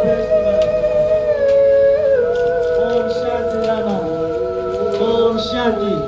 Om Shanti Rama. Om Shanti.